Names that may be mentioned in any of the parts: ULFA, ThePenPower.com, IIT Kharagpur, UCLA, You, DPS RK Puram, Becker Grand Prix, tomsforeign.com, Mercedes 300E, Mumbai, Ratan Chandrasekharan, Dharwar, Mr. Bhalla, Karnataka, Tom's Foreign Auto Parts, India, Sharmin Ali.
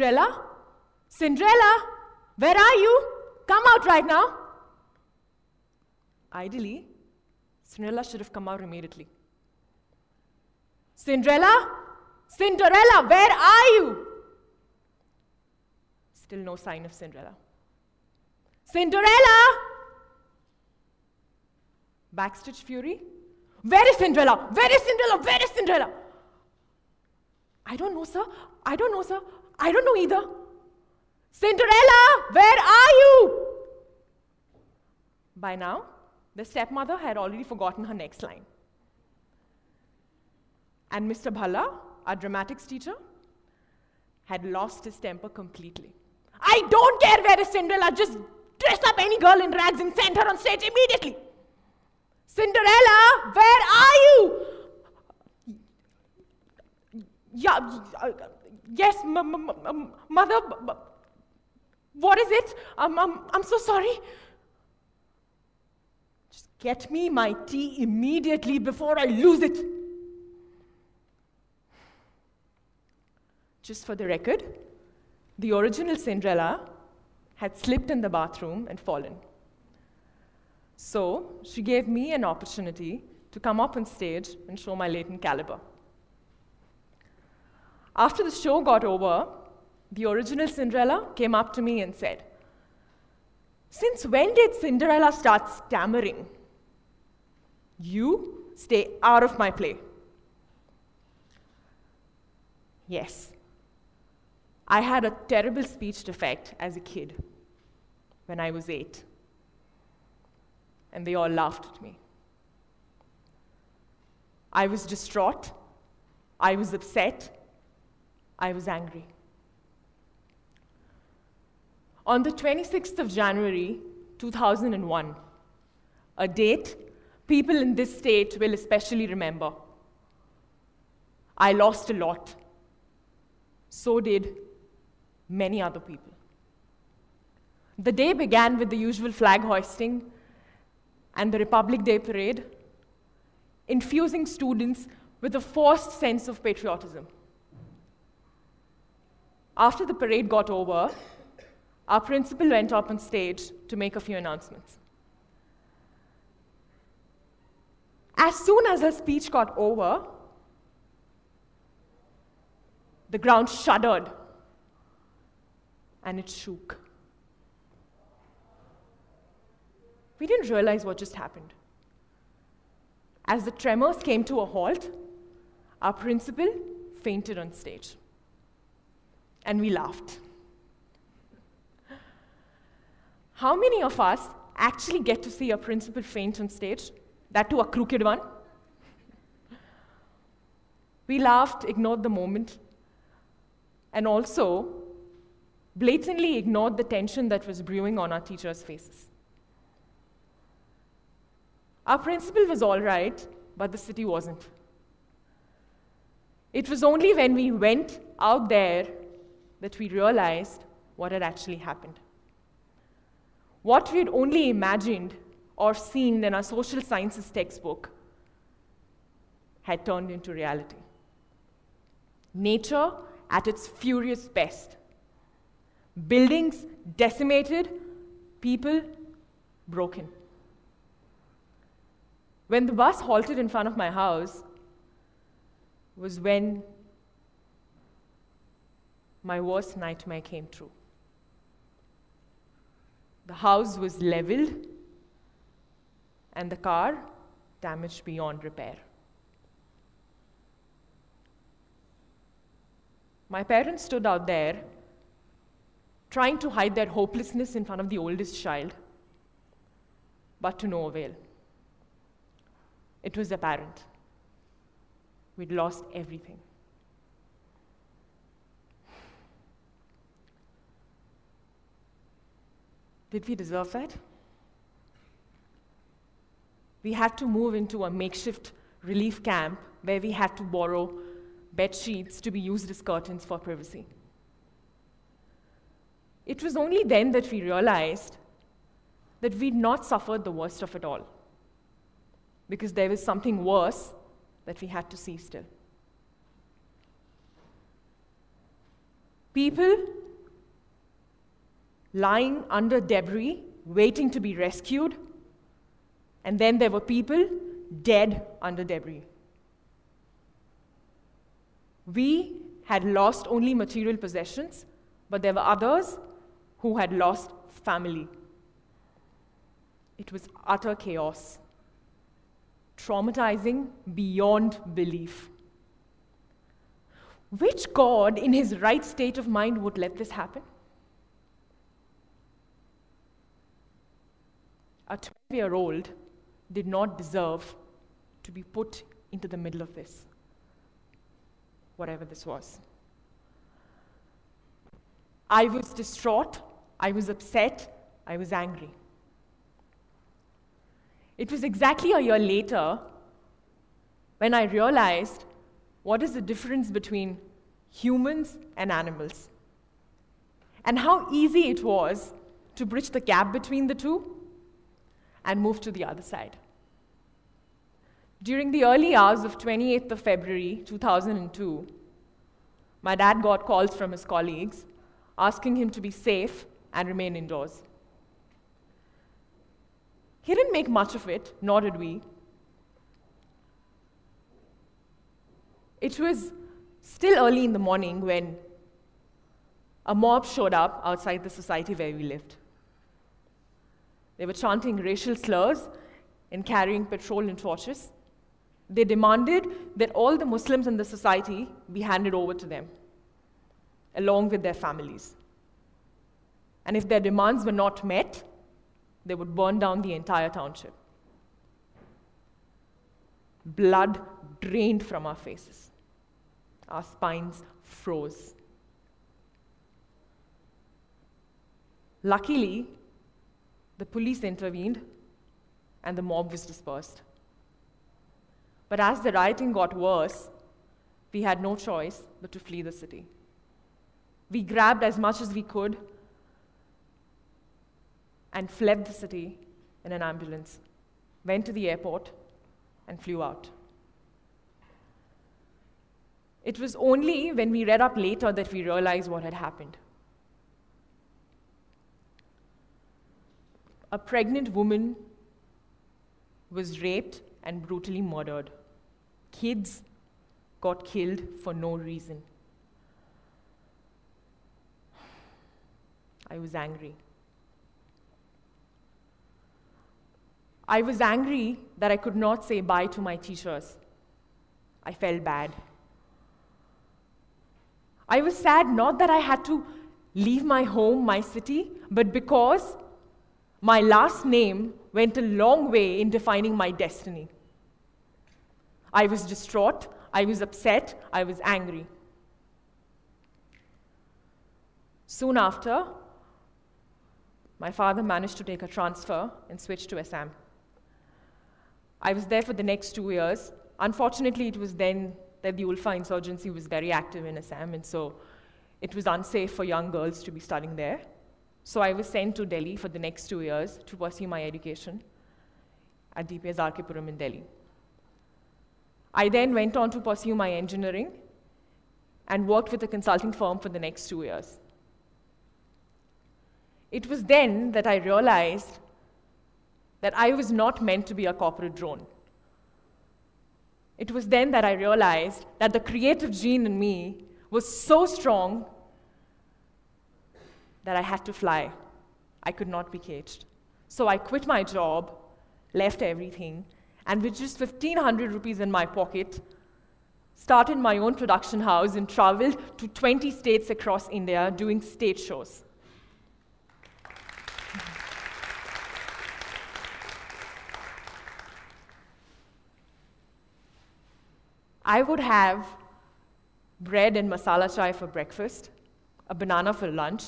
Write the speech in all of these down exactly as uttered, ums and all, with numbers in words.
Cinderella? Cinderella, where are you? Come out right now. Ideally, Cinderella should have come out immediately. Cinderella? Cinderella, where are you? Still no sign of Cinderella. Cinderella! Backstitch fury. Where is Cinderella? Where is Cinderella? Where is Cinderella? I don't know, sir. I don't know, sir. I don't know either. Cinderella, where are you? By now, the stepmother had already forgotten her next line. And Mister Bhalla, our dramatics teacher, had lost his temper completely. I don't care where is Cinderella. Just dress up any girl in rags and send her on stage immediately. Cinderella, where are you? Yeah, yes, m m m mother, what is it? Um, um, I'm so sorry. Just get me my tea immediately before I lose it. Just for the record, the original Cinderella had slipped in the bathroom and fallen. So she gave me an opportunity to come up on stage and show my latent caliber. After the show got over, the original Cinderella came up to me and said, "Since when did Cinderella start stammering? You stay out of my play." Yes, I had a terrible speech defect as a kid when I was eight. And they all laughed at me. I was distraught. I was upset. I was angry. On the twenty-sixth of January two thousand one, a date people in this state will especially remember, I lost a lot. So did many other people. The day began with the usual flag hoisting and the Republic Day parade, infusing students with a forced sense of patriotism. After the parade got over, our principal went up on stage to make a few announcements. As soon as her speech got over, the ground shuddered and it shook. We didn't realize what just happened. As the tremors came to a halt, our principal fainted on stage. And we laughed. How many of us actually get to see a principal faint on stage? That too, a crooked one. We laughed, ignored the moment, and also blatantly ignored the tension that was brewing on our teachers' faces. Our principal was all right, but the city wasn't. It was only when we went out there that we realized what had actually happened. What we had only imagined or seen in our social sciences textbook had turned into reality. Nature at its furious best. Buildings decimated, people broken. When the bus halted in front of my house was when my worst nightmare came true. The house was leveled, and the car damaged beyond repair. My parents stood out there, trying to hide their hopelessness in front of the oldest child, but to no avail. It was apparent. We'd lost everything. Did we deserve that? We had to move into a makeshift relief camp where we had to borrow bed sheets to be used as curtains for privacy. It was only then that we realized that we'd not suffered the worst of it all, because there was something worse that we had to see still. People lying under debris, waiting to be rescued, and then there were people dead under debris. We had lost only material possessions, but there were others who had lost family. It was utter chaos, traumatizing beyond belief. Which God, in his right state of mind, would let this happen? A twelve-year-old did not deserve to be put into the middle of this, whatever this was. I was distraught, I was upset, I was angry. It was exactly a year later when I realized what is the difference between humans and animals, and how easy it was to bridge the gap between the two and move to the other side. During the early hours of twenty-eighth of February two thousand two, my dad got calls from his colleagues asking him to be safe and remain indoors. He didn't make much of it, nor did we. It was still early in the morning when a mob showed up outside the society where we lived. They were chanting racial slurs and carrying petrol and torches. They demanded that all the Muslims in the society be handed over to them, along with their families. And if their demands were not met, they would burn down the entire township. Blood drained from our faces. Our spines froze. Luckily, the police intervened and the mob was dispersed. But as the rioting got worse, we had no choice but to flee the city. We grabbed as much as we could and fled the city in an ambulance, went to the airport, and flew out. It was only when we read up later that we realized what had happened. A pregnant woman was raped and brutally murdered. Kids got killed for no reason. I was angry. I was angry that I could not say bye to my teachers. I felt bad. I was sad not that I had to leave my home, my city, but because my last name went a long way in defining my destiny. I was distraught, I was upset, I was angry. Soon after, my father managed to take a transfer and switch to S M. I was there for the next two years. Unfortunately, it was then that the U L F A insurgency was very active in S M, and so it was unsafe for young girls to be studying there. So I was sent to Delhi for the next two years to pursue my education at D P S R K Puram in Delhi. I then went on to pursue my engineering and worked with a consulting firm for the next two years. It was then that I realized that I was not meant to be a corporate drone. It was then that I realized that the creative gene in me was so strong that I had to fly. I could not be caged. So I quit my job, left everything, and with just fifteen hundred rupees in my pocket, started my own production house and traveled to twenty states across India doing stage shows. I would have bread and masala chai for breakfast, a banana for lunch,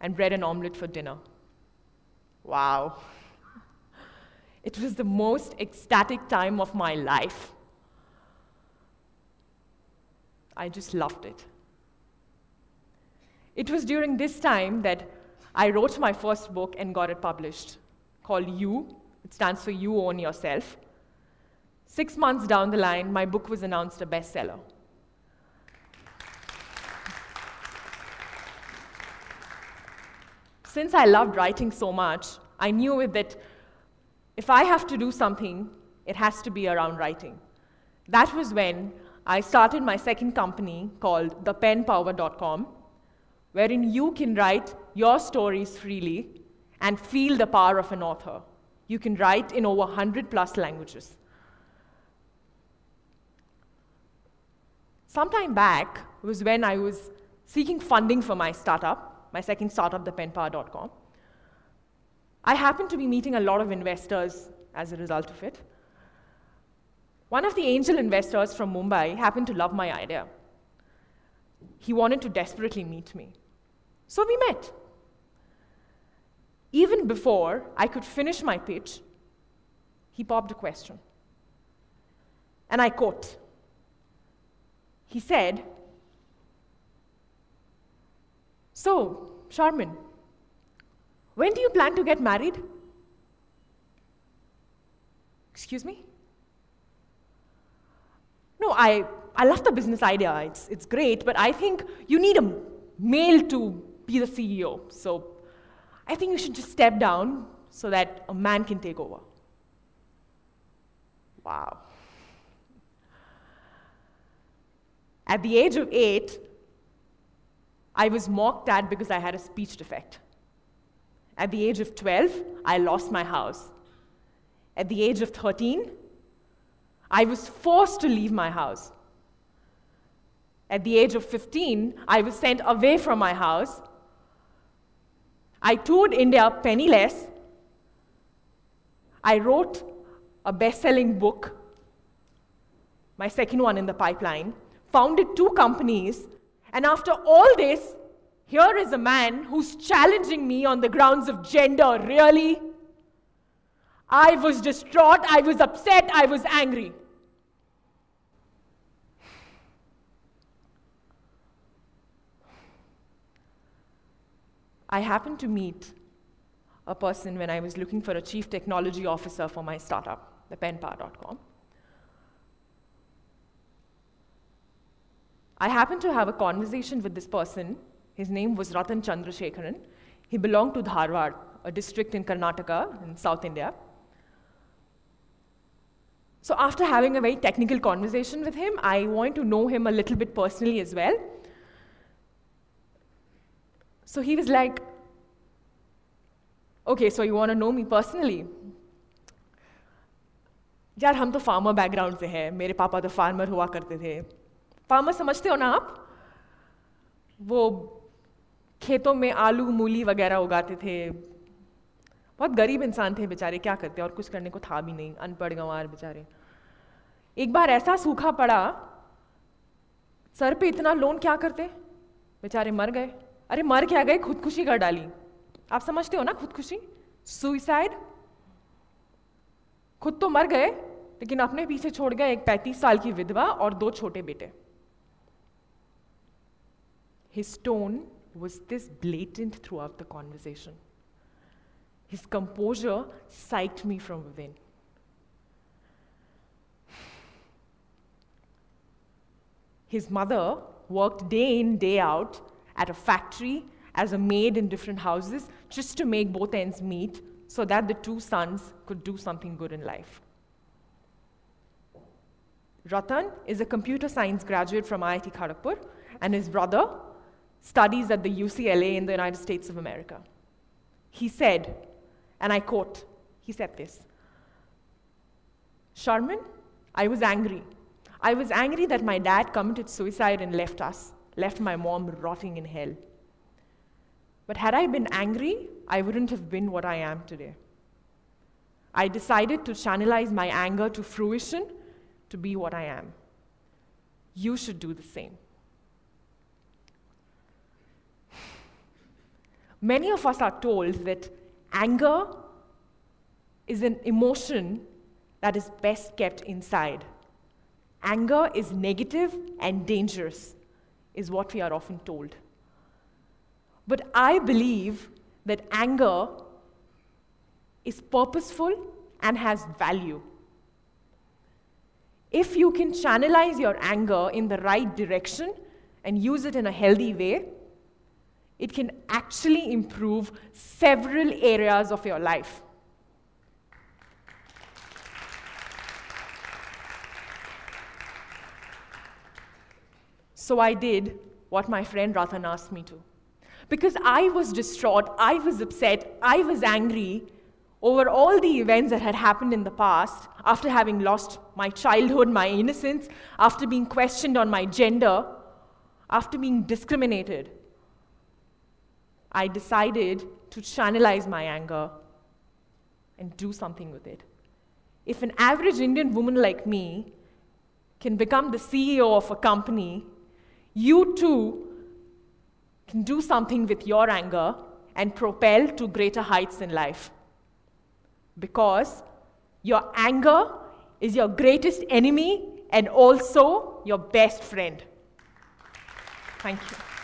and bread and omelette for dinner. Wow. It was the most ecstatic time of my life. I just loved it. It was during this time that I wrote my first book and got it published, called You. It stands for You Own Yourself. Six months down the line, my book was announced a bestseller. Since I loved writing so much, I knew that if I have to do something, it has to be around writing. That was when I started my second company called the pen power dot com, wherein you can write your stories freely and feel the power of an author. You can write in over one hundred plus languages. Sometime back was when I was seeking funding for my startup, my second startup, the pen power dot com. I happened to be meeting a lot of investors as a result of it. One of the angel investors from Mumbai happened to love my idea. He wanted to desperately meet me. So we met. Even before I could finish my pitch, he popped a question. And I quote. He said, "So, Sharmin, when do you plan to get married?" Excuse me? No, I, I love the business idea. It's, it's great, but I think you need a male to be the C E O. So I think you should just step down so that a man can take over. Wow. At the age of eight, I was mocked at because I had a speech defect. At the age of twelve, I lost my house. At the age of thirteen, I was forced to leave my house. At the age of fifteen, I was sent away from my house. I toured India penniless. I wrote a best-selling book, my second one in the pipeline, founded two companies, and after all this, here is a man who's challenging me on the grounds of gender, really? I was distraught, I was upset, I was angry. I happened to meet a person when I was looking for a chief technology officer for my startup, the pen power dot com. I happened to have a conversation with this person. His name was Ratan Chandrasekharan. He belonged to Dharwar, a district in Karnataka in South India. So after having a very technical conversation with him, I want to know him a little bit personally as well. So he was like, "Okay, so you want to know me personally? Yaar, hum to farmer background se hai. Mere papa to farmer hua karte the. Farmer samajhte ho na aap? Wo kheton mein aloo, mooli वगैरह उगाते थे. बहुत गरीब इंसान थे बेचारे, क्या करते और कुछ करने को था भी नहीं, अनपढ़ गंवार बेचारे. एक बार ऐसा सूखा पड़ा, सर पे इतना लोन क्या करते, बेचारे मर गए. अरे मर क्या गए, खुदकुशी कर डाली. आप समझते हो ना खुदकुशी, सुइसाइड. खुद तो मर गए, लेकिन अपने पीछे छोड़ गए एक पैंतीस साल की विधवा और दो छोटे बेटे." His tone was this blatant throughout the conversation. His composure psyched me from within. His mother worked day in, day out at a factory as a maid in different houses just to make both ends meet so that the two sons could do something good in life. Ratan is a computer science graduate from I I T Kharagpur, and his brother studies at the U C L A in the United States of America. He said, and I quote, he said this, "Sharmin, I was angry. I was angry that my dad committed suicide and left us, left my mom rotting in hell. But had I been angry, I wouldn't have been what I am today. I decided to channelize my anger to fruition to be what I am. You should do the same." Many of us are told that anger is an emotion that is best kept inside. Anger is negative and dangerous, is what we are often told. But I believe that anger is purposeful and has value. If you can channelize your anger in the right direction and use it in a healthy way, it can actually improve several areas of your life. So I did what my friend Ratan asked me to. Because I was distraught, I was upset, I was angry over all the events that had happened in the past, after having lost my childhood, my innocence, after being questioned on my gender, after being discriminated. I decided to channelize my anger and do something with it. If an average Indian woman like me can become the C E O of a company, you too can do something with your anger and propel to greater heights in life. Because your anger is your greatest enemy and also your best friend. Thank you.